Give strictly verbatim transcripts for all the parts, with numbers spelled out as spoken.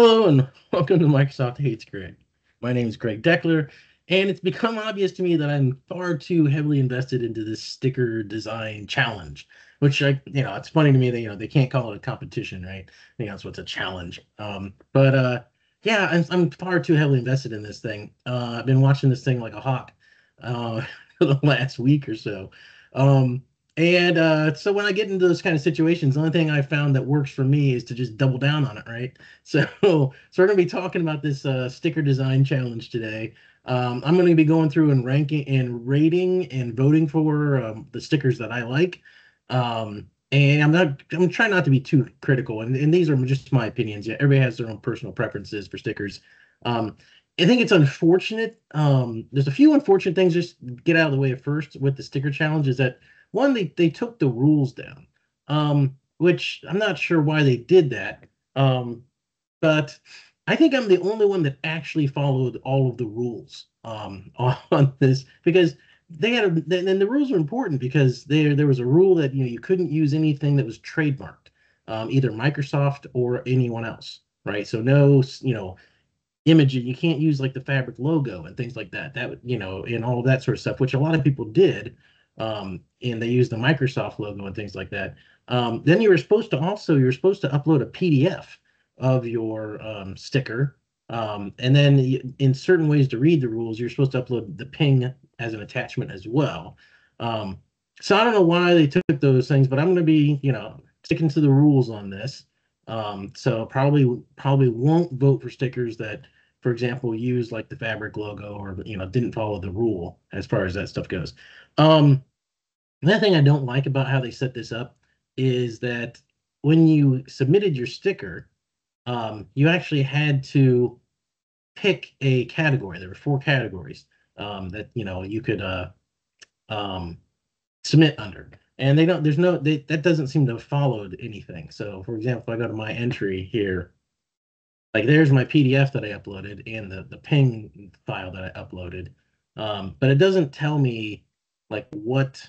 Hello and welcome to Microsoft Hates Greg. My name is Greg Deckler, and it's become obvious to me that I'm far too heavily invested into this sticker design challenge, which I, you know, it's funny to me that, you know, they can't call it a competition, right? I think that's what's a challenge. Um, but uh, yeah, I'm, I'm far too heavily invested in this thing. Uh, I've been watching this thing like a hawk uh, for the last week or so. Um, And uh, so when I get into those kind of situations, the only thing I found that works for me is to just double down on it, right? So, so we're going to be talking about this uh, sticker design challenge today. Um, I'm going to be going through and ranking and rating and voting for um, the stickers that I like. Um, and I'm not, I'm trying not to be too critical. And, and these are just my opinions. Yeah, everybody has their own personal preferences for stickers. Um, I think it's unfortunate. Um, there's a few unfortunate things. Just get out of the way at first with the sticker challenge is that one, they, they took the rules down, um, which I'm not sure why they did that. Um, but I think I'm the only one that actually followed all of the rules um, on this, because they had a, and the rules are important because there there was a rule that, you know, you couldn't use anything that was trademarked, um, either Microsoft or anyone else, right? So no, you know, imaging, you can't use like the Fabric logo and things like that. That would, you know, and all of that sort of stuff, which a lot of people did. Um, and they use the Microsoft logo and things like that. Um, then you were supposed to also, you were supposed to upload a P D F of your um, sticker. Um, and then in certain ways to read the rules, you're supposed to upload the ping as an attachment as well. Um, so I don't know why they took those things, but I'm going to be, you know, sticking to the rules on this. Um, so probably, probably won't vote for stickers that, for example, use like the Fabric logo or, you know, didn't follow the rule as far as that stuff goes. Um, Another thing I don't like about how they set this up is that when you submitted your sticker, um, you actually had to pick a category. There were four categories um, that, you know, you could uh, um, submit under. And they don't, there's no, they, that doesn't seem to have followed anything. So, for example, if I go to my entry here, like there's my P D F that I uploaded and the, the ping file that I uploaded. Um, but it doesn't tell me like what...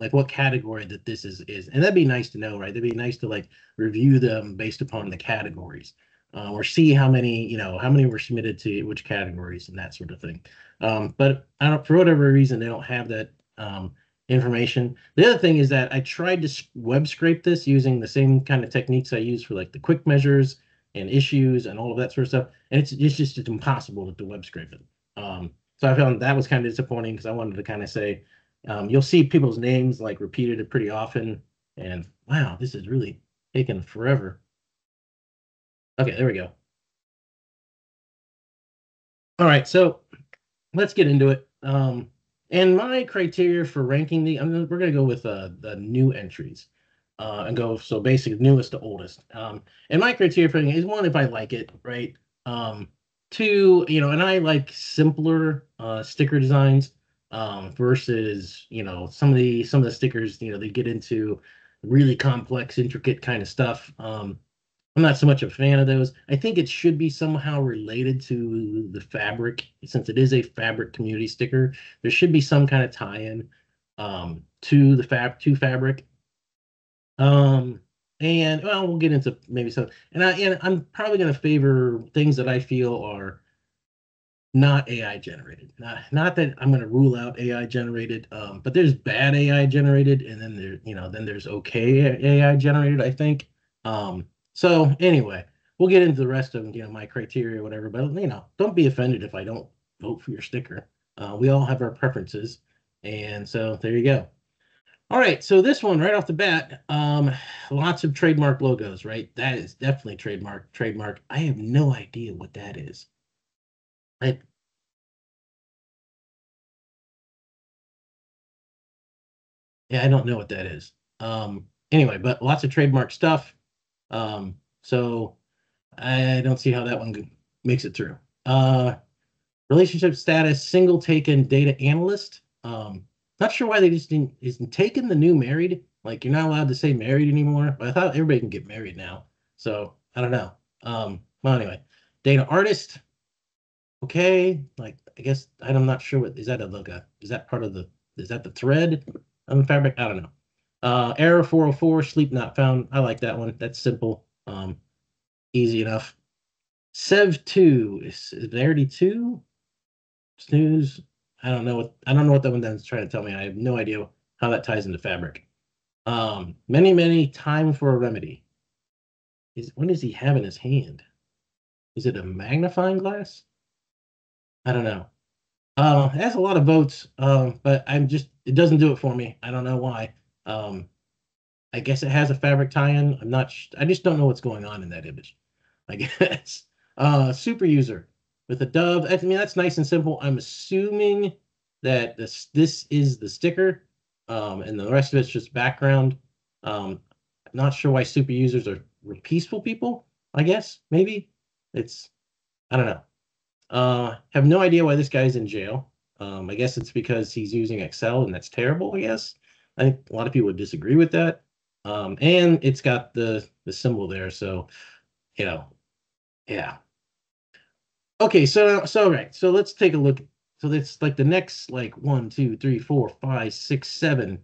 like what category that this is is, and that'd be nice to know, right? That'd be nice to like review them based upon the categories, uh, or see how many, you know, how many were submitted to which categories and that sort of thing. Um, but I don't, for whatever reason, they don't have that um, information. The other thing is that I tried to web scrape this using the same kind of techniques I use for like the quick measures and issues and all of that sort of stuff, and it's it's just it's impossible to web scrape it. Um, so I found that was kind of disappointing because I wanted to kind of say. Um, you'll see people's names like repeated pretty often, and wow, this is really taking forever. Okay, there we go. All right, so let's get into it. Um, and my criteria for ranking the, I'm, we're going to go with uh, the new entries uh, and go so basic newest to oldest. Um, and my criteria for ranking is one, if I like it, right? Um, two, you know, and I like simpler uh, sticker designs. Um, versus, you know, some of the some of the stickers, you know, they get into really complex, intricate kind of stuff. Um, I'm not so much a fan of those. I think it should be somehow related to the Fabric, since it is a Fabric community sticker. There should be some kind of tie-in um, to the fab to Fabric. Um, and well, we'll get into maybe some. And I and I'm probably going to favor things that I feel are not A I generated. Not, not that I'm going to rule out A I generated, um, but there's bad A I generated, and then there, you know, then there's okay A I generated. I think. Um, so anyway, we'll get into the rest of, you know, my criteria or whatever. But you know, don't be offended if I don't vote for your sticker. Uh, we all have our preferences, and so there you go. All right, so this one right off the bat, um, lots of trademark logos. Right, that is definitely trademark. Trademark. I have no idea what that is. I, yeah, I don't know what that is. Um, anyway, but lots of trademark stuff. Um, so I don't see how that one makes it through. Uh, relationship status, single taken data analyst. Um, not sure why they just didn't isn't taking the new married. Like you're not allowed to say married anymore, but I thought everybody can get married now. So I don't know. Um, well, anyway, data artist. Okay, like I guess I'm not sure what is that a logo? Is that part of the is that the thread on the Fabric? I don't know. Uh, error four oh four, sleep not found. I like that one. That's simple, um, easy enough. Sev two is, is there already two? Snooze. I don't know what I don't know what that one that's trying to tell me. I have no idea how that ties into Fabric. Um, many, many time for a remedy. Is what does he have in his hand? Is it a magnifying glass? I don't know. Uh, that's a lot of votes, um, but I'm just it doesn't do it for me. I don't know why. Um, I guess it has a Fabric tie-in. I'm not. Sh I just don't know what's going on in that image. I guess. Uh, super user with a dove. I mean, that's nice and simple. I'm assuming that this this is the sticker, um, and the rest of it's just background. Um, I'm not sure why super users are peaceful people. I guess maybe it's. I don't know. Uh, have no idea why this guy's in jail. Um, I guess it's because he's using Excel, and that's terrible. I guess I think a lot of people would disagree with that. Um, and it's got the the symbol there, so you know, yeah. Okay, so so right, so let's take a look. So that's like the next like one, two, three, four, five, six, seven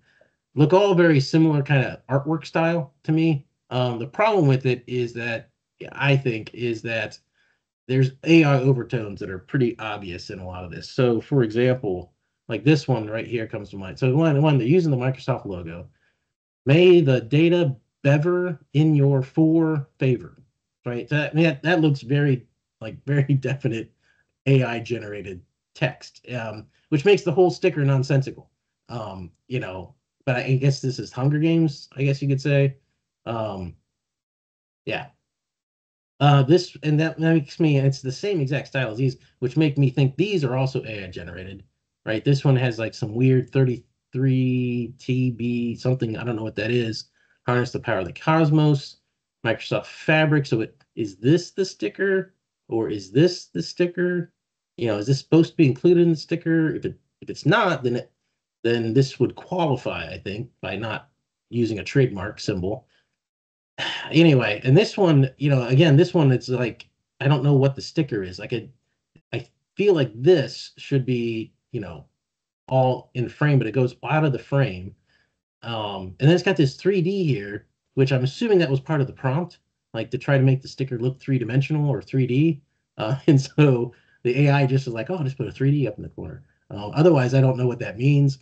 look all very similar kind of artwork style to me. Um, the problem with it is that I think is that there's A I overtones that are pretty obvious in a lot of this. So for example, like this one right here comes to mind. So one one they're using the Microsoft logo. May the data bever in your for favor, right? That, I mean, that, that looks very, like, very definite A I-generated text, um, which makes the whole sticker nonsensical, um, you know. But I guess this is Hunger Games, I guess you could say. Um, yeah. Uh, this, and that makes me, it's the same exact style as these, which make me think these are also A I-generated, right? This one has, like, some weird thirty-three T B something, I don't know what that is. Harness the power of the cosmos. Microsoft Fabric. So it is this the sticker, or is this the sticker? You know, is this supposed to be included in the sticker? If it if it's not, then it then this would qualify, I think, by not using a trademark symbol. Anyway, and this one, you know, again, this one, it's like I don't know what the sticker is. Like I I feel like this should be, you know, all in frame, but it goes out of the frame. Um, and then it's got this three D here, which I'm assuming that was part of the prompt, like to try to make the sticker look three-dimensional or three D. Uh, and so the A I just is like, oh, just put a three D up in the corner. Uh, otherwise, I don't know what that means.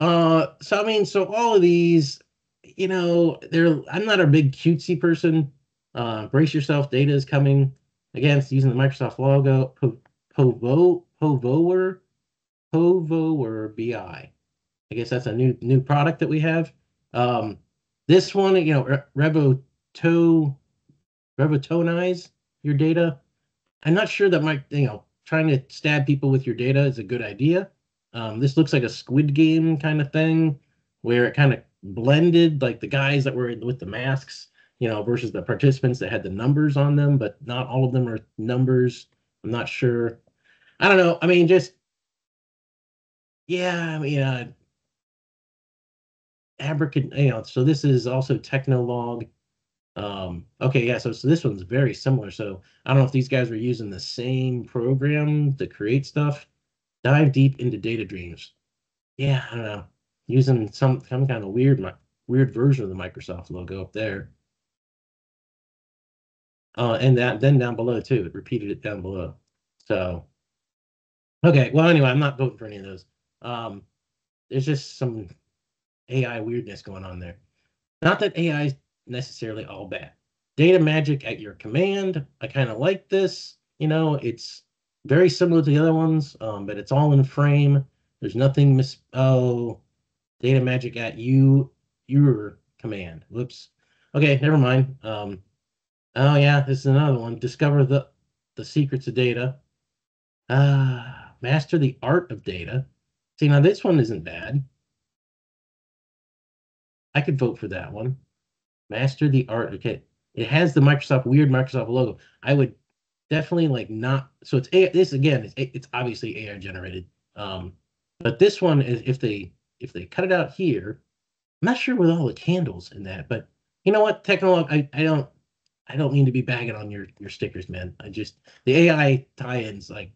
Uh, so, I mean, so all of these, you know, they're, I'm not a big cutesy person. Uh, brace yourself, data is coming. Again, it's using the Microsoft logo, po Povo, Povoer. Power B I. I guess that's a new new product that we have. Um, this one, you know, Revoto, Revotonize your data. I'm not sure that my, you know, trying to stab people with your data is a good idea. Um, this looks like a Squid Game kind of thing, where it kind of blended like the guys that were with the masks, you know, versus the participants that had the numbers on them, but not all of them are numbers. I'm not sure. I don't know. I mean, just. Yeah, I mean, uh, abracad, you know, so this is also Technologue. Um, okay, yeah, so, so this one's very similar. So I don't know if these guys were using the same program to create stuff. Dive deep into data dreams. Yeah, I don't know. Using some, some kind of weird, weird version of the Microsoft logo up there. Uh, and that then down below, too. It repeated it down below. So, okay, well, anyway, I'm not voting for any of those. Um, there's just some A I weirdness going on there. Not that A I is necessarily all bad. Data magic at your command. I kind of like this. You know, it's very similar to the other ones, um, but it's all in frame. There's nothing mis. Oh, data magic at you your command. Whoops. Okay, never mind. Um, oh yeah, this is another one. Discover the the secrets of data. Ah, uh, master the art of data. See, now this one isn't bad. I could vote for that one. Master the art. Okay. It has the Microsoft, weird Microsoft logo. I would definitely like not. So it's A I, this again, it's, it's obviously A I generated. Um, but this one is if they if they cut it out here, I'm not sure with all the candles in that, but you know what, Technologue, I, I don't I don't mean to be bagging on your your stickers, man. I just the A I tie-ins like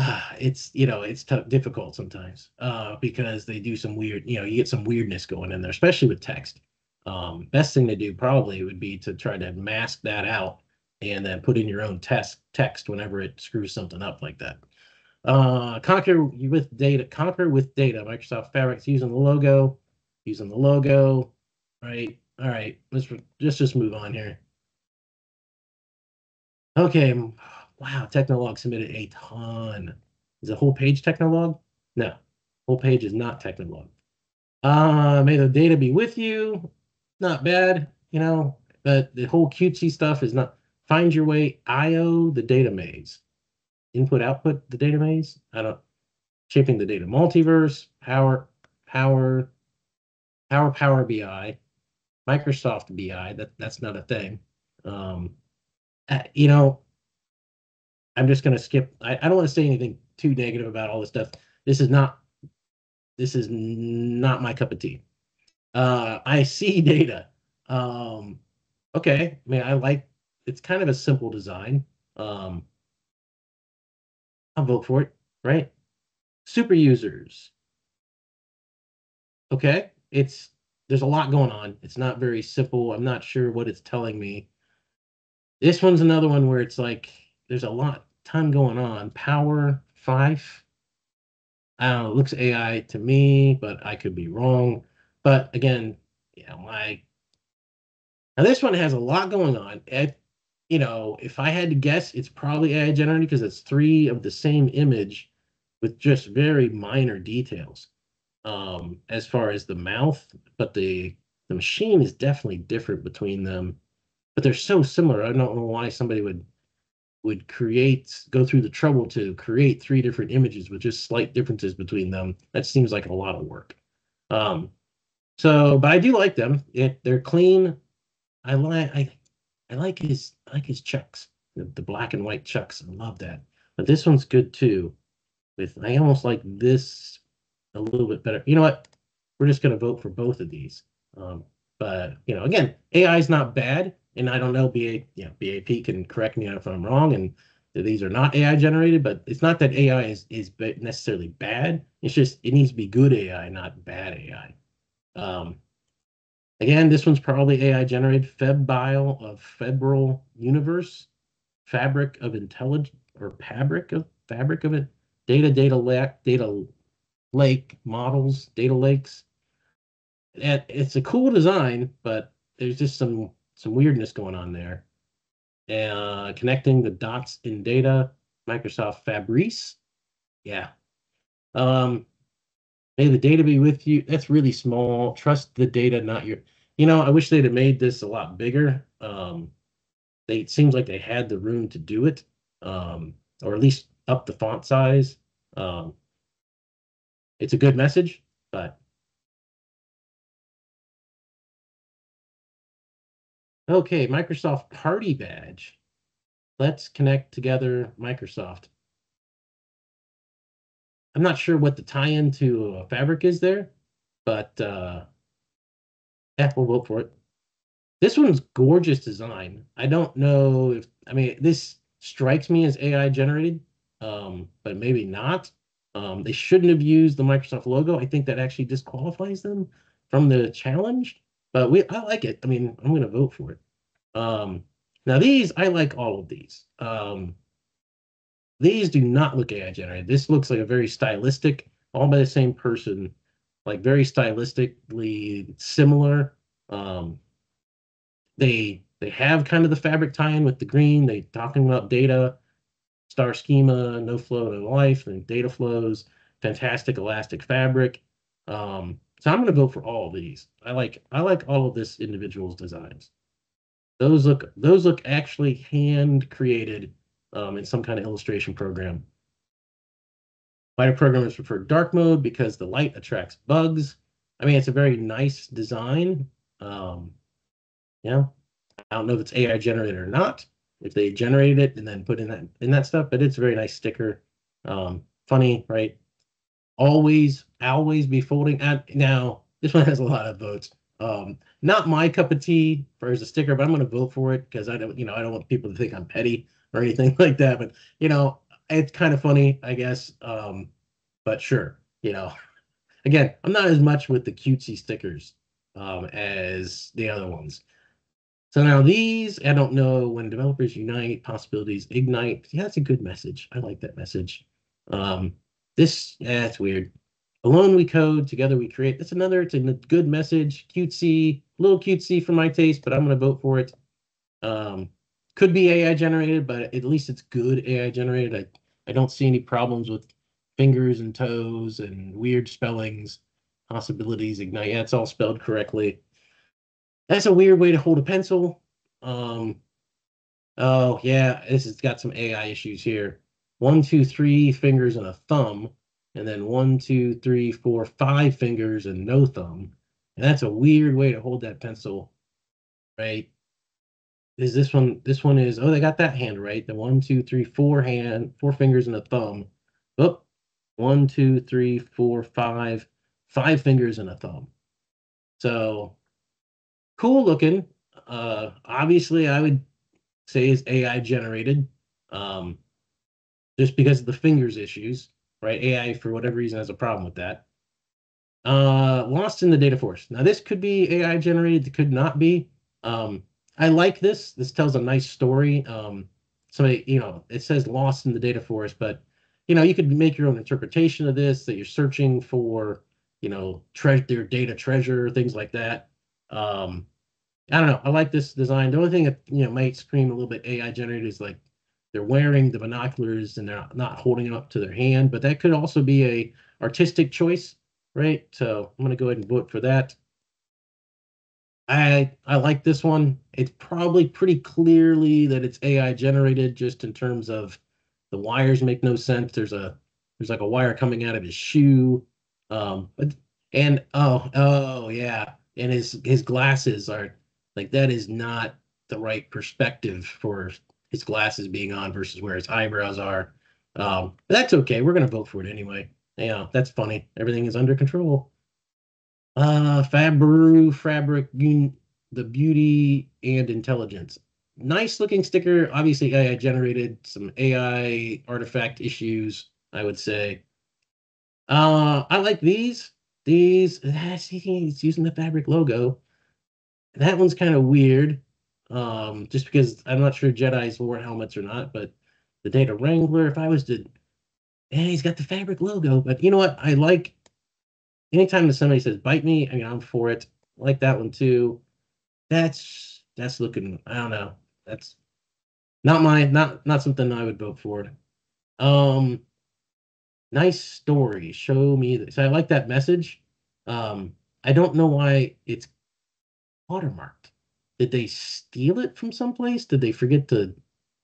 Uh, it's, you know, it's tough, difficult sometimes uh, because they do some weird, you know, you get some weirdness going in there, especially with text. Um, best thing to do probably would be to try to mask that out and then put in your own test text whenever it screws something up like that. Uh, conquer with data, conquer with data. Microsoft Fabric's using the logo, using the logo, right? All right, let's just, just move on here. Okay, wow, Technologue submitted a ton. Is a whole page Technologue? No, whole page is not Technologue. Uh, may the data be with you. Not bad, you know, but the whole cutesy stuff is not. Find your way, I O, the data maze. Input, output, the data maze. I don't, shaping the data multiverse, power, power, power, power B I, Microsoft B I, that, that's not a thing. Um, you know, I'm just going to skip. I, I don't want to say anything too negative about all this stuff. This is not, this is not my cup of tea. Uh, I see data. Um, okay. I mean, I like, it's kind of a simple design. Um, I'll vote for it, right? Super users. Okay. It's, there's a lot going on. It's not very simple. I'm not sure what it's telling me. This one's another one where it's like, there's a lot, ton going on. Power five. I don't know, it looks A I to me, but I could be wrong. But again, you know, my, now this one has a lot going on. I, you know, if I had to guess, it's probably A I generated because it's three of the same image with just very minor details um, as far as the mouth. But the, the machine is definitely different between them. But they're so similar. I don't know why somebody would would create, go through the trouble to create three different images with just slight differences between them. That seems like a lot of work. Um, So, but I do like them. It, they're clean. I like I, I like his I like his chucks, the, the black and white chucks. I love that. But this one's good too. With I almost like this a little bit better. You know what? We're just gonna vote for both of these. Um, but you know, again, A I is not bad, and I don't know. B A, you know, B A P can correct me if I'm wrong. And these are not A I generated, but it's not that A I is is necessarily bad. It's just it needs to be good A I, not bad A I. Um, again, this one's probably A I generated. Febbile of Febrile Universe, fabric of intelligence or fabric of fabric of it. Data, data lake, data lake models, data lakes. And it's a cool design, but there's just some some weirdness going on there. Uh, connecting the dots in data. Microsoft Fabrice, yeah. Um, May the data be with you. That's really small. Trust the data, not your. You know, I wish they'd have made this a lot bigger. Um, they, it seems like they had the room to do it, um, or at least up the font size. Um, it's a good message, but okay. Microsoft Party Badge. Let's connect together, Microsoft. I'm not sure what the tie-in to uh, Fabric is there, but uh, yeah, we'll vote for it. This one's gorgeous design. I don't know if, I mean, this strikes me as A I generated, um, but maybe not. Um, they shouldn't have used the Microsoft logo. I think that actually disqualifies them from the challenge, but we, I like it. I mean, I'm going to vote for it. Um, now these, I like all of these. Um, These do not look A I generated. This looks like a very stylistic, all by the same person, like very stylistically similar. Um, they they have kind of the fabric tie-in with the green. They talking about data, star schema, no flow, no life, and data flows, fantastic elastic fabric. Um, so I'm going to vote for all of these. I like I like all of this individual's designs. Those look those look actually hand created. Um, in some kind of illustration program. Lighter programmers prefer dark mode because the light attracts bugs. I mean, it's a very nice design. Um, you know, I don't know if it's A I generated or not. If they generated it and then put in that in that stuff, but it's a very nice sticker. Um, funny, right? Always, always be folding. Now, this one has a lot of votes. Um, not my cup of tea as a sticker, but I'm going to vote for it because I don't, you know, I don't want people to think I'm petty or anything like that, but you know, it's kind of funny, I guess. Um, but sure, you know, again, I'm not as much with the cutesy stickers um, as the other ones. So now these, I don't know, when developers unite, possibilities ignite. Yeah, that's a good message. I like that message. Um, this, yeah, it's weird. Alone we code, together we create. That's another, it's a good message. Cutesy, a little cutesy for my taste, but I'm going to vote for it. Um, could be A I generated, but at least it's good A I generated. I, I don't see any problems with fingers and toes and weird spellings. Possibilities ignite. Yeah, it's all spelled correctly. That's a weird way to hold a pencil. Um, oh, yeah, this has got some A I issues here. One, two, three fingers and a thumb, and then one, two, three, four, five fingers and no thumb. And that's a weird way to hold that pencil, right? Is this one, this one is, oh, they got that hand right. The one, two, three, four hand, four fingers and a thumb. Oh, one, two, three, four, five, five fingers and a thumb. So, cool looking. Uh, obviously, I would say is A I generated, um, just because of the fingers issues, right? A I, for whatever reason, has a problem with that. Uh, lost in the data force. Now, this could be A I generated. It could not be. Um, I like this. This tells a nice story. Um, somebody, you know, it says lost in the data force, but, you know, you could make your own interpretation of this, that you're searching for, you know, tre- their data treasure, things like that. Um, I don't know. I like this design. The only thing that, you know, might scream a little bit A I generated is like they're wearing the binoculars and they're not holding it up to their hand, but that could also be a artistic choice, right? So I'm going to go ahead and vote for that. I, I like this one. It's probably pretty clearly that it's A I generated, just in terms of the wires make no sense. There's a, there's like a wire coming out of his shoe. Um, but, and, oh, oh yeah. And his his glasses are like, that is not the right perspective for his glasses being on versus where his eyebrows are. Um, but that's okay. We're gonna vote for it anyway. Yeah, that's funny. Everything is under control. Uh, Fabru, Fabric, the beauty and intelligence. Nice looking sticker. Obviously, A I generated, some A I artifact issues, I would say. Uh, I like these. These, he's using the Fabric logo. That one's kind of weird, um, just because I'm not sure Jedi's wore helmets or not, but the Data Wrangler, if I was to, and he's got the Fabric logo, but you know what? I like, anytime that somebody says, bite me, I mean, I'm for it. I like that one too. That's, that's looking, I don't know. That's not my, not, not something I would vote for. Um, Nice story. Show me this. I like that message. Um, I don't know why it's watermarked. Did they steal it from someplace? Did they forget to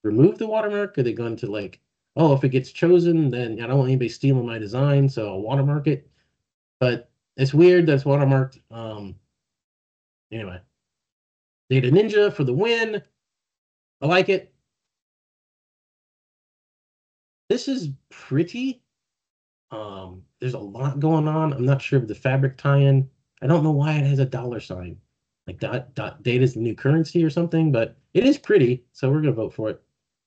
remove the watermark? Are they going to like, oh, if it gets chosen, then I don't want anybody stealing my design, so I'll watermark it. But it's weird that's watermarked. Um, anyway, Data Ninja for the win. I like it. This is pretty. Um, there's a lot going on. I'm not sure of the Fabric tie-in. I don't know why it has a dollar sign. Like dot, dot, data's the new currency or something, but it is pretty, so we're going to vote for it.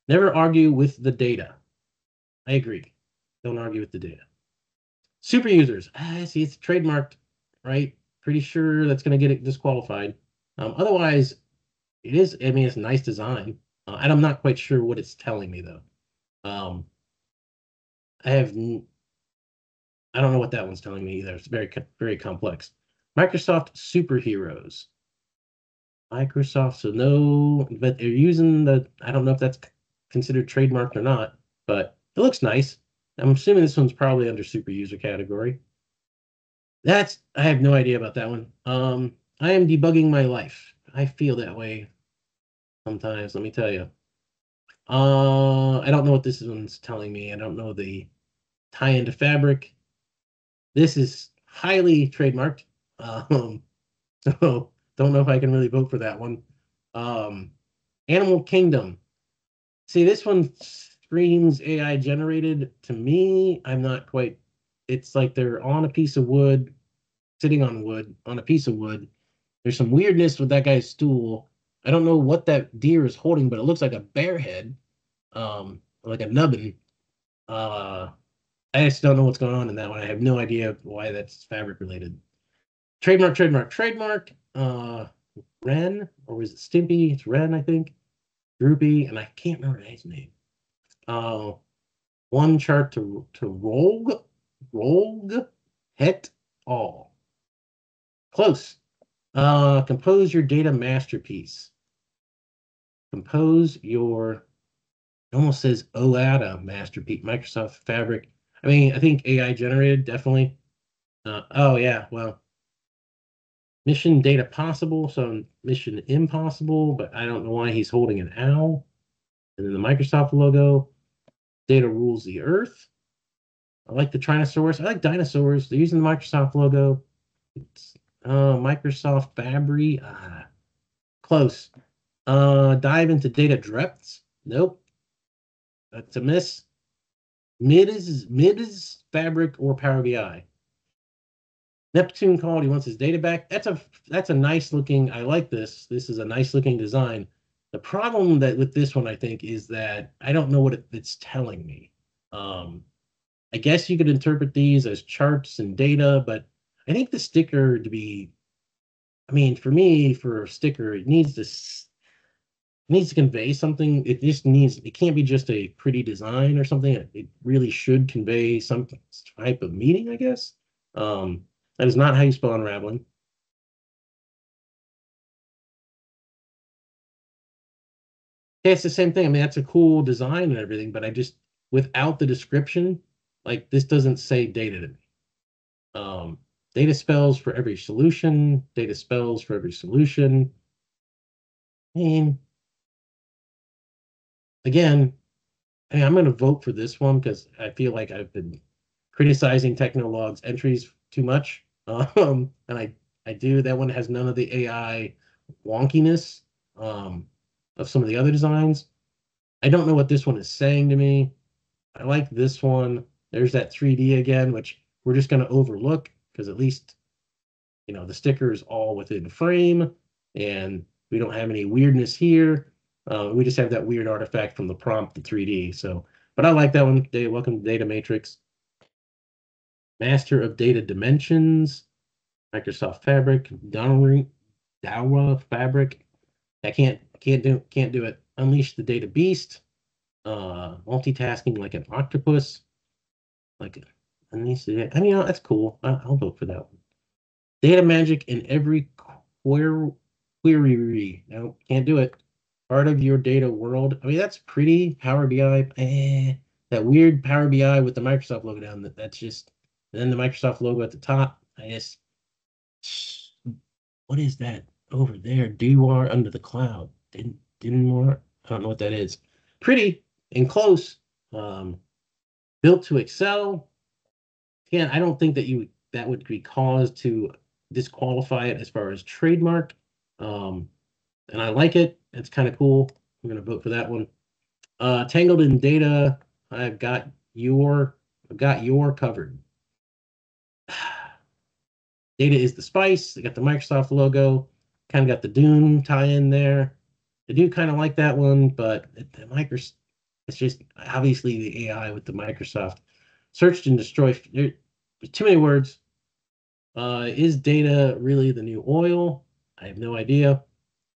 Never argue with the data. I agree. Don't argue with the data. Super users. Ah, see, it's trademarked, right? Pretty sure that's going to get it disqualified. Um, otherwise, it is, I mean, it's a nice design. Uh, and I'm not quite sure what it's telling me, though. Um, I have... I don't know what that one's telling me either. It's very, very complex. Microsoft superheroes. Microsoft, so no, but they're using the, I don't know if that's considered trademarked or not, but it looks nice. I'm assuming this one's probably under super user category. That's, I have no idea about that one. Um, I am debugging my life. I feel that way sometimes, let me tell you. Uh, I don't know what this one's telling me. I don't know the tie into Fabric. This is highly trademarked, um, so don't know if I can really vote for that one. Um, Animal Kingdom. See, this one screams A I generated to me. I'm not quite, it's like they're on a piece of wood, sitting on wood, on a piece of wood. There's some weirdness with that guy's stool. I don't know what that deer is holding, but it looks like a bear head, um, like a nubbin. Uh, I just don't know what's going on in that one. I have no idea why that's Fabric related. Trademark, trademark, trademark. Uh, Ren, or was it Stimpy? It's Ren, I think. Droopy, and I can't remember his name. Uh, one chart to to Rogue, Rogue, Het All. Close. Uh, compose your data masterpiece. Compose your, it almost says O A D A masterpiece, Microsoft Fabric. I mean, I think A I generated, definitely. Uh, oh, yeah, well, mission data possible, so mission impossible, but I don't know why he's holding an owl. And then the Microsoft logo, data rules the earth. I like the Trinosaurus. I like dinosaurs. They're using the Microsoft logo. It's uh, Microsoft Fabric. Ah, close. Uh, dive into data depths. Nope. That's a miss. Mid is, mid is Fabric or Power B I. Neptune called. He wants his data back. That's a that's a nice looking. I like this. This is a nice looking design. The problem that with this one, I think, is that I don't know what it, it's telling me. Um, I guess you could interpret these as charts and data, but I think the sticker to be, I mean, for me, for a sticker, it needs to it needs to convey something. It just needs. It can't be just a pretty design or something. It, it really should convey some type of meaning, I guess. Um, That is not how you spell unraveling. Yeah, it's the same thing. I mean, that's a cool design and everything, but I just, without the description, like this doesn't say data to me. Um, data spells for every solution, data spells for every solution. I mean, again, I mean, I'm going to vote for this one because I feel like I've been criticizing Technologue's entries too much. Um, and I, I do. That one has none of the A I wonkiness um, of some of the other designs. I don't know what this one is saying to me. I like this one. There's that three D again, which we're just going to overlook because at least, you know, the sticker is all within frame and we don't have any weirdness here. Uh, we just have that weird artifact from the prompt, the three D. So, but I like that one. Data, welcome to Data Matrix. Master of Data Dimensions, Microsoft Fabric, Dawa Fabric. I can't can't do can't do it. Unleash the Data Beast. Uh, multitasking like an octopus. Like unleash the data. I mean, that's cool. I, I'll vote for that one. Data magic in every query. Query. No, can't do it. Part of your data world. I mean, that's pretty. Power B I. Eh, that weird Power B I with the Microsoft logo down. That that's just. And then the Microsoft logo at the top, I guess, what is that over there? D W A R under the cloud. Didn't, didn't more, I don't know what that is. Pretty and close. Um, built to Excel. Again, I don't think that you that would be cause to disqualify it as far as trademark. Um, and I like it. It's kind of cool. I'm going to vote for that one. Uh, tangled in data. I've got your, I've got your covered. Data is the spice. They got the Microsoft logo, kind of got the Doom tie in there. I do kind of like that one, but the Microsoft, it's just obviously the A I with the Microsoft. Searched and destroy, there's too many words. Uh, is data really the new oil? I have no idea.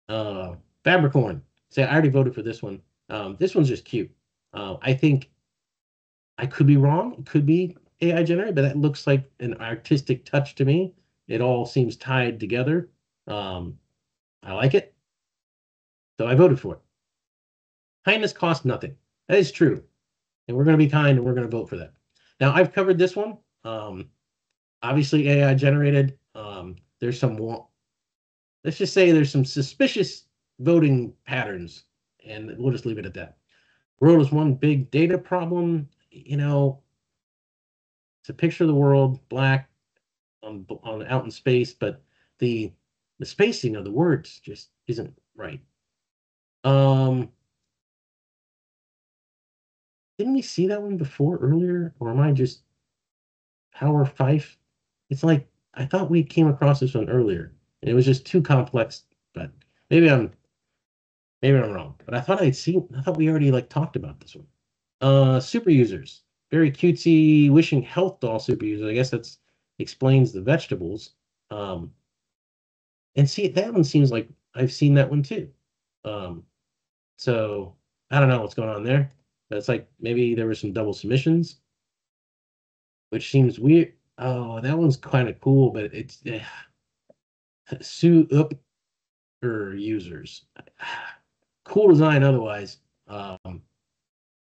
Uh, Fabricorn, say I already voted for this one. Um, this one's just cute. Uh, I think I could be wrong. It could be A I generated, but that looks like an artistic touch to me. It all seems tied together. Um, I like it. So I voted for it. Kindness costs nothing. That is true. And we're going to be kind and we're going to vote for that. Now, I've covered this one. Um, obviously, A I generated. Um, there's some, let's just say there's some suspicious voting patterns. And we'll just leave it at that. World is one big data problem. You know, it's a picture of the world, black, on, on out in space, but the the spacing of the words just isn't right. Um, didn't we see that one before earlier, or am I just Power Fife? It's like I thought we came across this one earlier, and it was just too complex. But maybe I'm maybe I'm wrong. But I thought I'd seen. I thought we already like talked about this one. Uh, super users. Very cutesy, wishing health to all super users. I guess that's explains the vegetables. Um, And see, that one seems like I've seen that one too. Um, so I don't know what's going on there. That's like maybe there were some double submissions, which seems weird. Oh, that one's kind of cool, but it's eh. Sue up or users. Cool design otherwise, um,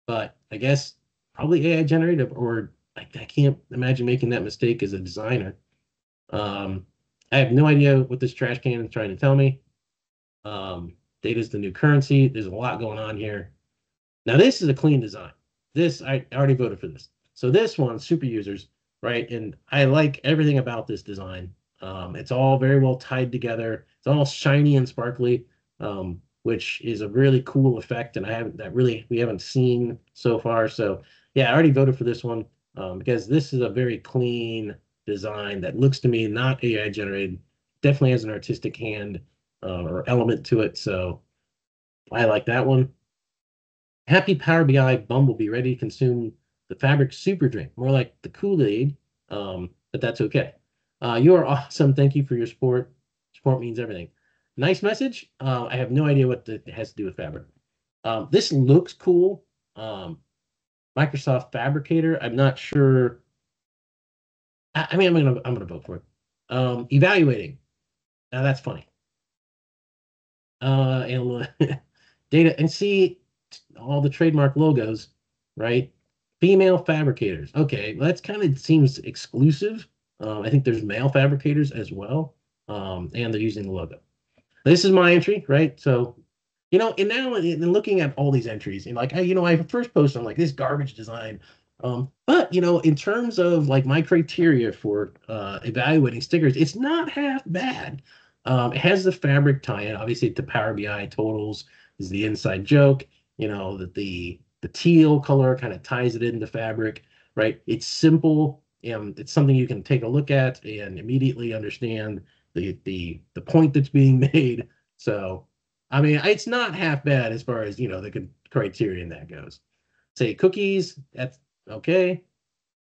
but I guess probably A I generated, or I, I can't imagine making that mistake as a designer. Um, I have no idea what this trash can is trying to tell me. Um, data is the new currency. There's a lot going on here. Now, this is a clean design. This, I already voted for this. So this one, super users, right? And I like everything about this design. Um, it's all very well tied together. It's all shiny and sparkly, um, which is a really cool effect. And I haven't, that really, we haven't seen so far. So yeah, I already voted for this one, um, because this is a very clean design that looks to me not A I generated, definitely has an artistic hand uh, or element to it. So I like that one. Happy Power B I Bumblebee ready to consume the Fabric super drink, more like the Kool-Aid, um, but that's okay. Uh, you are awesome. Thank you for your support. Support means everything. Nice message. Uh, I have no idea what the, it has to do with Fabric. Um, this looks cool. Um, Microsoft Fabricator. I'm not sure. I, I mean, I'm gonna I'm gonna vote for it. Um, evaluating. Now that's funny. Uh, and data and see all the trademark logos, right? Female fabricators. Okay, well, that's kind of seems exclusive. Um, I think there's male fabricators as well, um, and they're using the logo. This is my entry, right? So, you know, and now in looking at all these entries, and like, I, you know, I first posted, I'm like, this garbage design. Um, but, you know, in terms of like my criteria for uh, evaluating stickers, it's not half bad. Um, it has the fabric tie-in, obviously, to Power B I totals is the inside joke. You know, that the the teal color kind of ties it into fabric, right? It's simple. And it's something you can take a look at and immediately understand the the the point that's being made. So, I mean, it's not half bad as far as, you know, the criterion that goes. Say cookies, that's okay.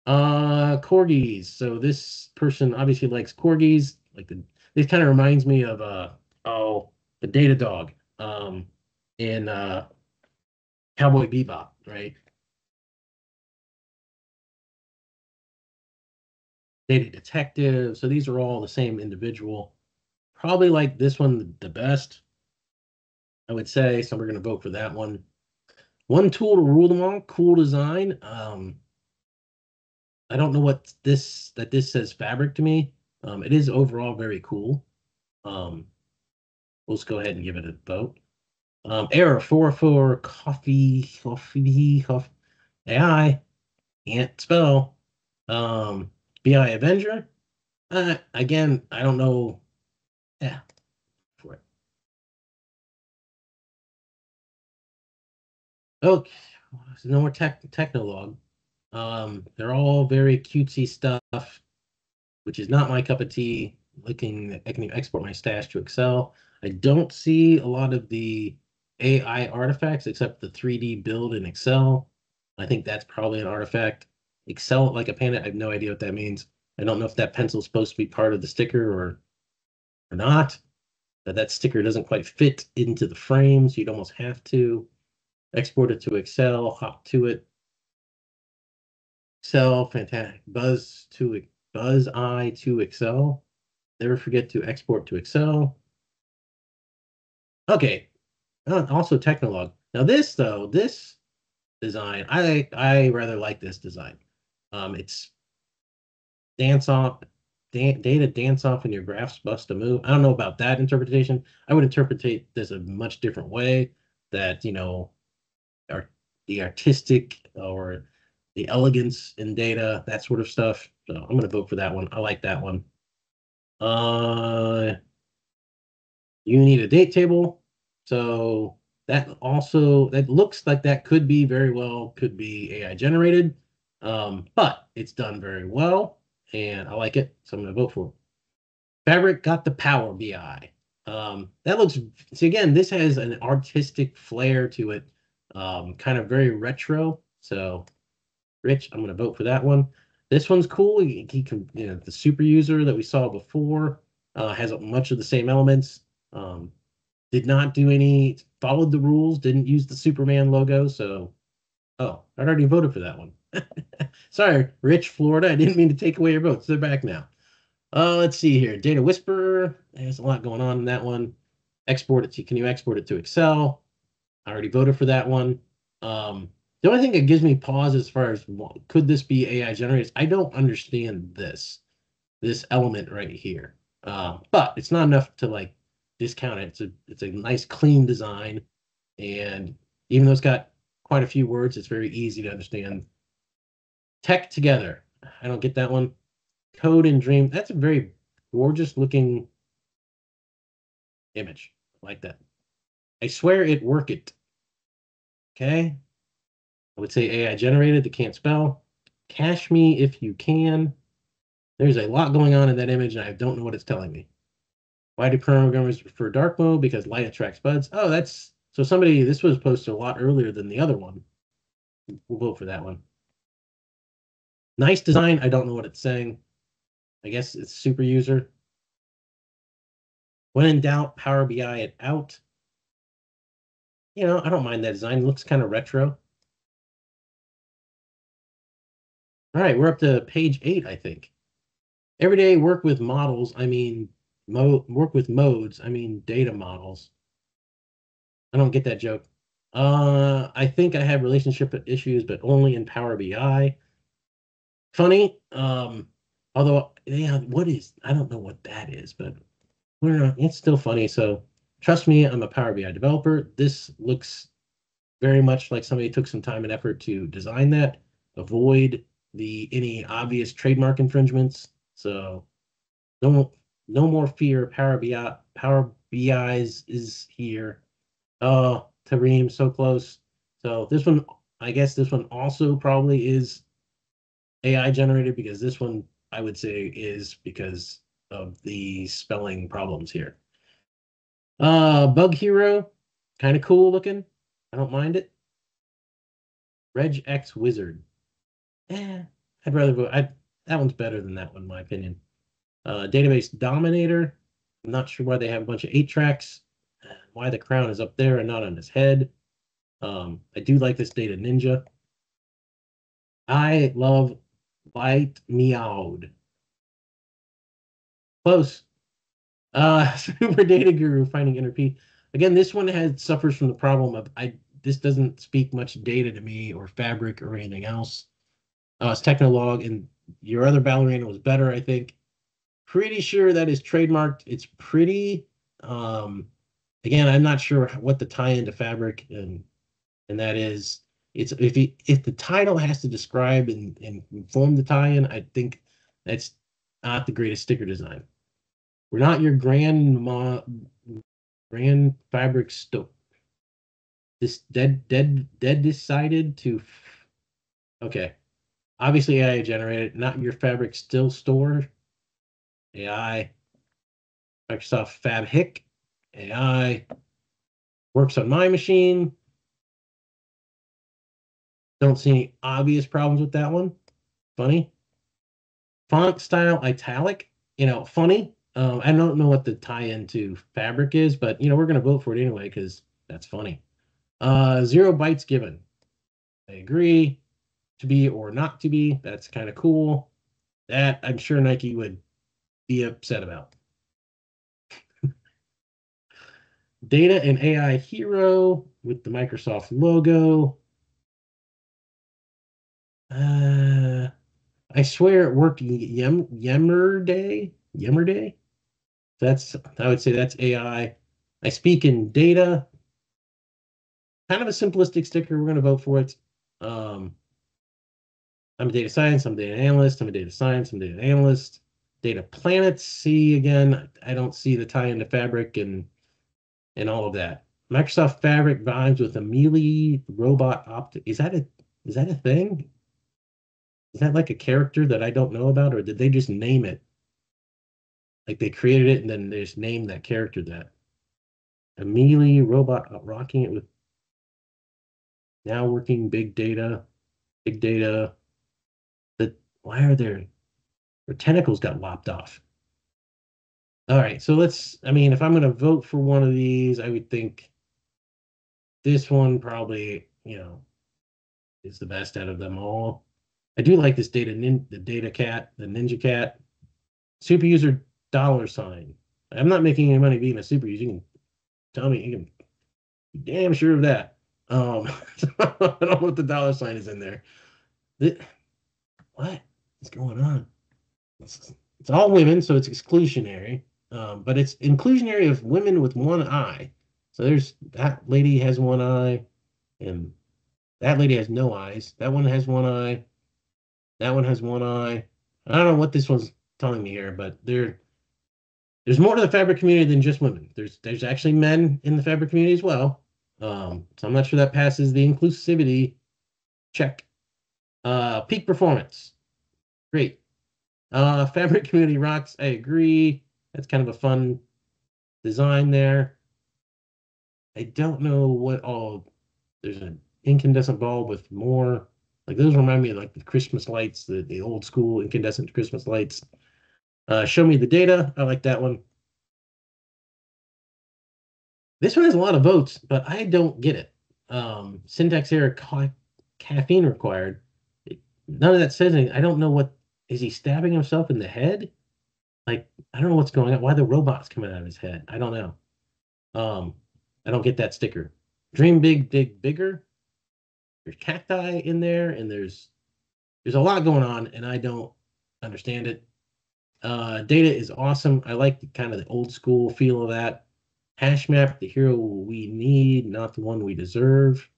Uh, corgis. So this person obviously likes corgis. Like the, this kind of reminds me of uh oh the Data Dog um in uh, Cowboy Bebop, right? Data detective. So these are all the same individual. Probably like this one the best, I would say. So we're going to vote for that one. One tool to rule them all. Cool design. Um, I don't know what this that this says fabric to me. Um, it is overall very cool. Um, let's go ahead and give it a vote. Um, error four four coffee coffee coffee A I can't spell. Um, B I Avenger, uh, again, I don't know. Yeah, for it. Okay, so no more tech Technologue. Um, they're all very cutesy stuff, which is not my cup of tea. Looking, I can export my stash to Excel. I don't see a lot of the A I artifacts except the three D build in Excel. I think that's probably an artifact. Excel like a panda. I have no idea what that means. I don't know if that pencil is supposed to be part of the sticker or, or not. But that sticker doesn't quite fit into the frame, so you'd almost have to export it to Excel, hop to it. Excel, fantastic. Buzz to Buzz Eye to Excel. Never forget to export to Excel. Okay. Uh, also Technologue. Now this though, this design, I I rather like this design. Um, it's dance off, dan data dance off in your graphs bust a move. I don't know about that interpretation. I would interpretate this a much different way, that, you know, art, the artistic or the elegance in data, that sort of stuff. So I'm going to vote for that one. I like that one. Uh, you need a date table. So that also, that looks like that could be very well, could be A I generated. Um, but it's done very well, and I like it, so I'm going to vote for it. Fabric got the Power B I. Um, that looks, so again, this has an artistic flair to it, um, kind of very retro. So, Rich, I'm going to vote for that one. This one's cool. He, he can, you know, the super user that we saw before. uh, has much of the same elements. Um, did not do any, followed the rules, didn't use the Superman logo. So, oh, I'd already voted for that one. Sorry, Rich, Florida. I didn't mean to take away your votes. They're back now. Uh, let's see here. Data Whisperer. There's a lot going on in that one. Export it to, can you export it to Excel? I already voted for that one. Um, the only thing that gives me pause as far as, well, could this be A I generated? I don't understand this, this element right here. Uh, but it's not enough to like discount it. It's a, it's a nice clean design. And even though it's got quite a few words, it's very easy to understand. Tech Together. I don't get that one. Code and Dream. That's a very gorgeous looking image. I like that. I swear it work it. Okay. I would say A I generated. They can't spell. Cash me if you can. There's a lot going on in that image, and I don't know what it's telling me. Why do programmers prefer dark mode? Because light attracts buds. Oh, that's so somebody, this was posted a lot earlier than the other one. We'll vote for that one. Nice design. I don't know what it's saying. I guess it's super user. When in doubt, Power B I it out. You know, I don't mind that design. It looks kind of retro. All right, we're up to page eight, I think. Everyday work with models. I mean, mo work with modes. I mean, data models. I don't get that joke. Uh, I think I have relationship issues, but only in Power B I. Funny, um, although, yeah, what is, I don't know what that is, but we're not, it's still funny. So trust me, I'm a Power B I developer. This looks very much like somebody took some time and effort to design that, avoid the any obvious trademark infringements. So no, no more fear. Power B I, Power B I's is here. Oh, Tareem, so close. So this one, I guess this one also probably is A I generated, because this one I would say is because of the spelling problems here. Uh, Bug Hero, kind of cool looking. I don't mind it. Reg X Wizard. Eh, I'd rather vote. I, that one's better than that one, in my opinion. Uh, Database Dominator. I'm not sure why they have a bunch of eight tracks. Why the crown is up there and not on his head. Um, I do like this Data Ninja. I love Bite Meowed. Close. Uh, Super Data Guru, finding inner peace. Again, this one has suffers from the problem of I. This doesn't speak much data to me or Fabric or anything else. Uh, it's Technologue, and your other ballerina was better, I think. Pretty sure that is trademarked. It's pretty. Um, again, I'm not sure what the tie-in to Fabric and and that is. It's if he, if the title has to describe and, and inform the tie-in, I think that's not the greatest sticker design. We're not your grandma, grand fabric store. This dead, dead, dead decided to. Okay, obviously A I generated. Not your fabric still store. A I, Microsoft Fab Hick, A I works on my machine. Don't see any obvious problems with that one. Funny. Font style italic, you know, funny. Um, I don't know what the tie-in to Fabric is, but, you know, we're going to vote for it anyway because that's funny. Uh, zero bytes given. I agree. To be or not to be. That's kind of cool. That I'm sure Nike would be upset about. Data and A I hero with the Microsoft logo. Uh, I swear it worked. Yem Yemmer Day, Yemmer Day. That's I would say that's A I. I speak in data. Kind of a simplistic sticker. We're going to vote for it. Um, I'm a data science. I'm a data analyst. I'm a data science. I'm a data analyst. Data planets. See again. I don't see the tie into Fabric and and all of that. Microsoft Fabric vibes with a melee robot opt. Is that a is that a thing? Is that like a character that I don't know about, or did they just name it? Like they created it and then they just named that character that. Amelie robot rocking it with now working big data, big data. But why are there, her tentacles got lopped off. All right, so let's, I mean, if I'm going to vote for one of these, I would think this one probably, you know, is the best out of them all. I do like this data, nin, the data cat, the ninja cat. Super user dollar sign. I'm not making any money being a super user. You can tell me, you can be damn sure of that. Um, so I don't know if the dollar sign is in there. The, what is going on? It's, it's all women, so it's exclusionary. Um, but it's inclusionary of women with one eye. So there's that lady has one eye, and that lady has no eyes. That one has one eye. That one has one eye. I don't know what this one's telling me here, but there, there's more to the Fabric community than just women. There's there's actually men in the Fabric community as well. Um, so I'm not sure that passes the inclusivity check. Uh, peak performance. Great. Uh, Fabric community rocks. I agree. That's kind of a fun design there. I don't know what all, there's an incandescent bulb with more, like those remind me of like the Christmas lights, the, the old school incandescent Christmas lights. Uh, show me the data. I like that one. This one has a lot of votes, but I don't get it. Um, syntax error, ca caffeine required. None of that says anything. I don't know what, is he stabbing himself in the head? Like, I don't know what's going on. Why the robot's coming out of his head? I don't know. Um, I don't get that sticker. Dream big, dig bigger. There's cacti in there, and there's there's a lot going on, and I don't understand it. Uh, data is awesome. I like the kind of the old school feel of that. Hash map, the hero we need, not the one we deserve.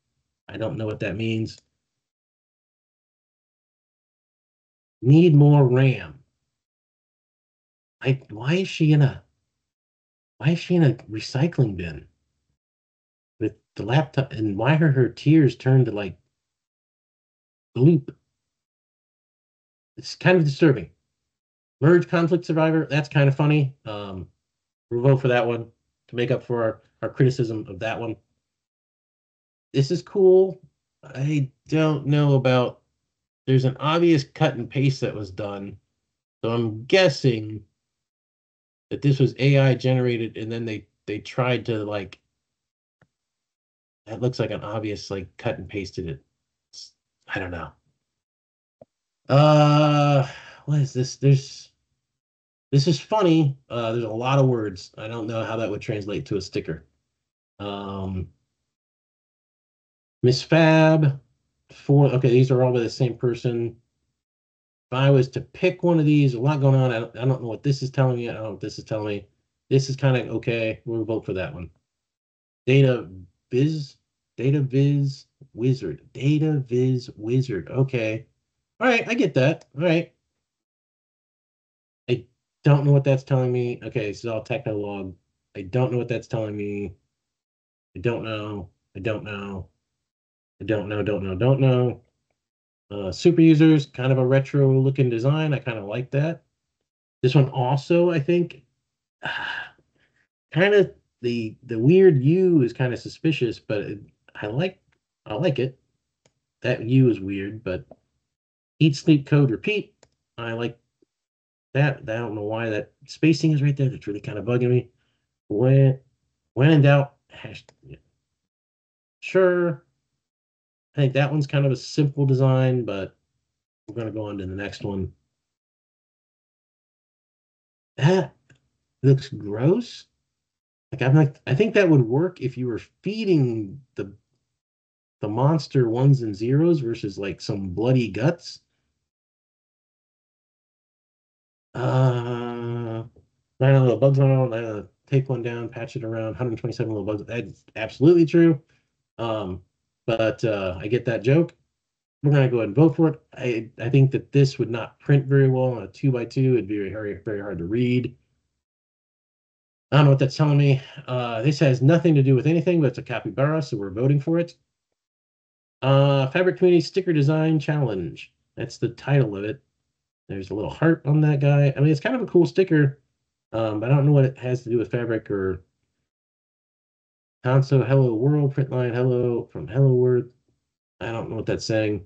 I don't know what that means. Need more RAM. I, why is she in a why is she in a recycling bin with the laptop, and why are her tears turned to like gloop? It's kind of disturbing. Merge conflict survivor, that's kind of funny. Um, we'll vote for that one to make up for our, our criticism of that one. This is cool. I don't know about, there's an obvious cut and paste that was done. So I'm guessing that this was A I generated, and then they they tried to like, that looks like an obvious like cut and pasted it. It's, I don't know. Uh, what is this? There's this is funny. Uh, there's a lot of words. I don't know how that would translate to a sticker. Um, Miss Fab for okay. These are all by the same person. If I was to pick one of these, a lot going on. I don't, I don't know what this is telling me. I don't know what this is telling me. This is kind of okay. We'll vote for that one. Data Viz, Data Viz Wizard, Data Viz Wizard. Okay. All right. I get that. All right. I don't know what that's telling me. Okay. This is all Technologue. I don't know what that's telling me. I don't know. I don't know. I don't know. Don't know. Don't know. Uh, super users, kind of a retro looking design. I kind of like that. This one also, I think, ah, kind of the the weird U is kind of suspicious, but it, I like I like it. That U is weird, but eat, sleep, code, repeat. I like that. I don't know why that spacing is right there. That's really kind of bugging me. When when in doubt, hash, yeah. Sure. I think that one's kind of a simple design, but we're going to go on to the next one. That looks gross. Like I'm like, I think that would work if you were feeding the the monster ones and zeros versus like some bloody guts. Uh, nine little bugs on it. Take one down, patch it around. one hundred twenty-seven little bugs. That's absolutely true. Um, But uh, I get that joke. We're going to go ahead and vote for it. I, I think that this would not print very well on a two by two. It'd be very, very hard to read. I don't know what that's telling me. Uh, this has nothing to do with anything, but it's a capybara, so we're voting for it. Uh, Fabric Community Sticker Design Challenge. That's the title of it. There's a little heart on that guy. I mean, it's kind of a cool sticker, um, but I don't know what it has to do with Fabric or Console, hello world, print line, hello from hello world. I don't know what that's saying.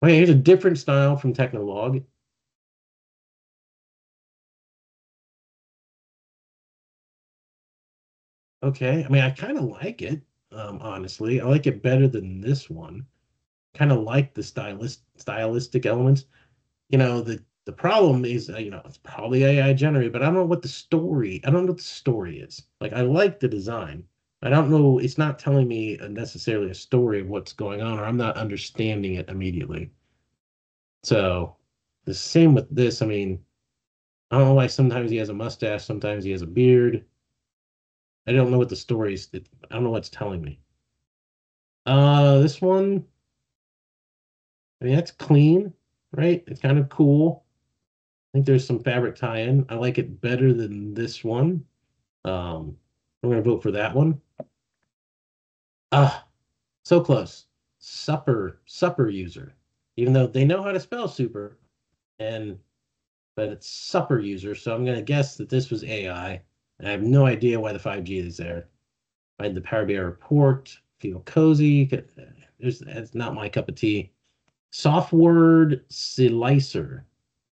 Wait, here's a different style from Technologue. Okay. I mean, I kind of like it. Um, honestly, I like it better than this one. Kind of like the stylist stylistic elements. You know, the the problem is, uh, you know, it's probably A I generated, but I don't know what the story. I don't know what the story is. Like, I like the design. I don't know. It's not telling me necessarily a story of what's going on, or I'm not understanding it immediately. So the same with this. I mean, I don't know why sometimes he has a mustache, sometimes he has a beard. I don't know what the story is. I don't know what's telling me. Uh, this one, I mean, that's clean, right? It's kind of cool. I think there's some fabric tie-in. I like it better than this one. Um, I'm going to vote for that one. Ah, so close. Supper, supper user. Even though they know how to spell super, and but it's supper user, so I'm going to guess that this was A I. I have no idea why the five G is there. I had the Power B I report, feel cozy. There's, it's not my cup of tea. Software slicer,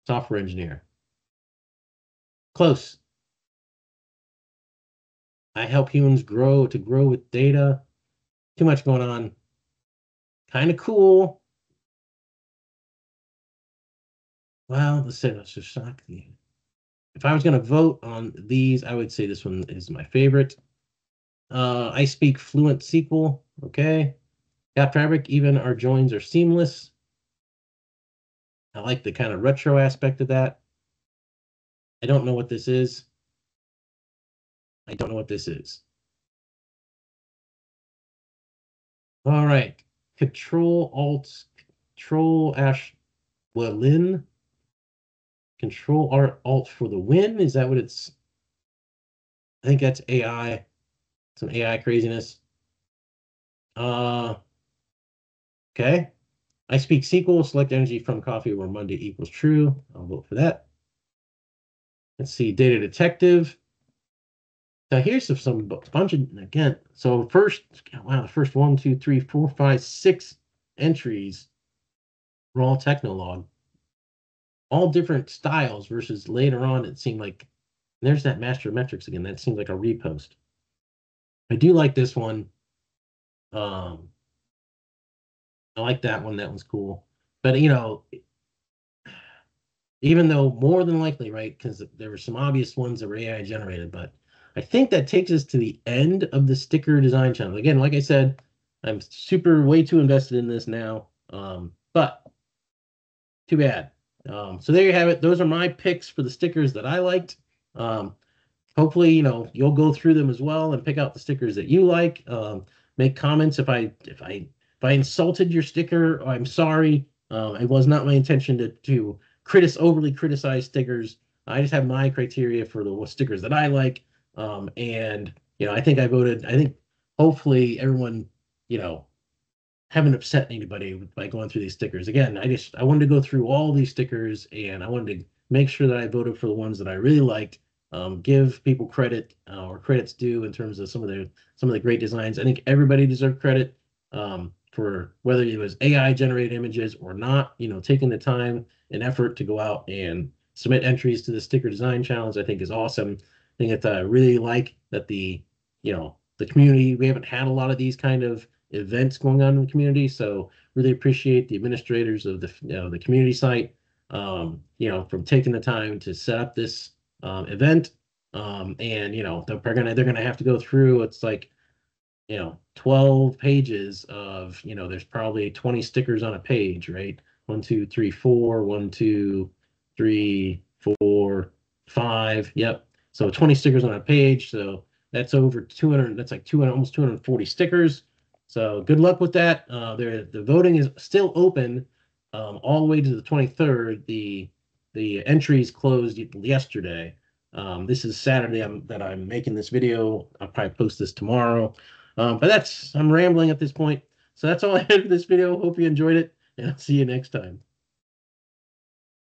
software engineer. Close. I help humans grow to grow with data. Too much going on. Kind of cool. Well, let's say that's just shocking. If I was going to vote on these, I would say this one is my favorite. Uh, I speak fluent S Q L. Okay. Got Fabric. Even our joins are seamless. I like the kind of retro aspect of that. I don't know what this is. I don't know what this is. All right. Control Alt Control Ash Wallin. Control R Alt for the win. Is that what it's? I think that's A I. Some A I craziness. Uh, okay. I speak S Q L. Select energy from coffee where Monday equals true. I'll vote for that. Let's see. Data detective. Now here's some, some bunch of, again. So first, wow, the first one, two, three, four, five, six entries were all Technologue. All different styles versus later on, it seemed like there's that master metrics again. That seems like a repost. I do like this one. Um, I like that one. That one's cool. But, you know, even though more than likely, right, because there were some obvious ones that were A I generated, but I think that takes us to the end of the sticker design challenge. Again, like I said, I'm super way too invested in this now, um, but too bad. Um, so there you have it. Those are my picks for the stickers that I liked. Um, hopefully, you know, you'll go through them as well and pick out the stickers that you like. Um, make comments if I if I if I insulted your sticker. I'm sorry. Uh, it was not my intention to to critic overly criticize stickers. I just have my criteria for the stickers that I like. Um, and you know, I think I voted. I think hopefully everyone, you know, haven't upset anybody by going through these stickers. Again, I just I wanted to go through all these stickers, and I wanted to make sure that I voted for the ones that I really liked. Um, give people credit uh, or credits due in terms of some of their some of the great designs. I think everybody deserves credit um, for whether it was A I generated images or not. You know, taking the time and effort to go out and submit entries to the sticker design challenge, I think is awesome. I think that I really like that the you know the community. We haven't had a lot of these kind of events going on in the community, so really appreciate the administrators of the you know, the community site, um, you know, from taking the time to set up this um, event, um, and you know they're gonna they're gonna have to go through. It's like, you know, twelve pages of you know there's probably twenty stickers on a page, right? One, two, three, four. One, two, three, four, five. Yep. So twenty stickers on a page. So that's over two hundred. That's like two hundred, almost two hundred forty stickers. So good luck with that. Uh, there, the voting is still open um, all the way to the twenty-third. The the entries closed yesterday. Um, this is Saturday I'm, that I'm making this video. I'll probably post this tomorrow. Um, but that's I'm rambling at this point. So that's all I had for this video. Hope you enjoyed it, and I'll see you next time.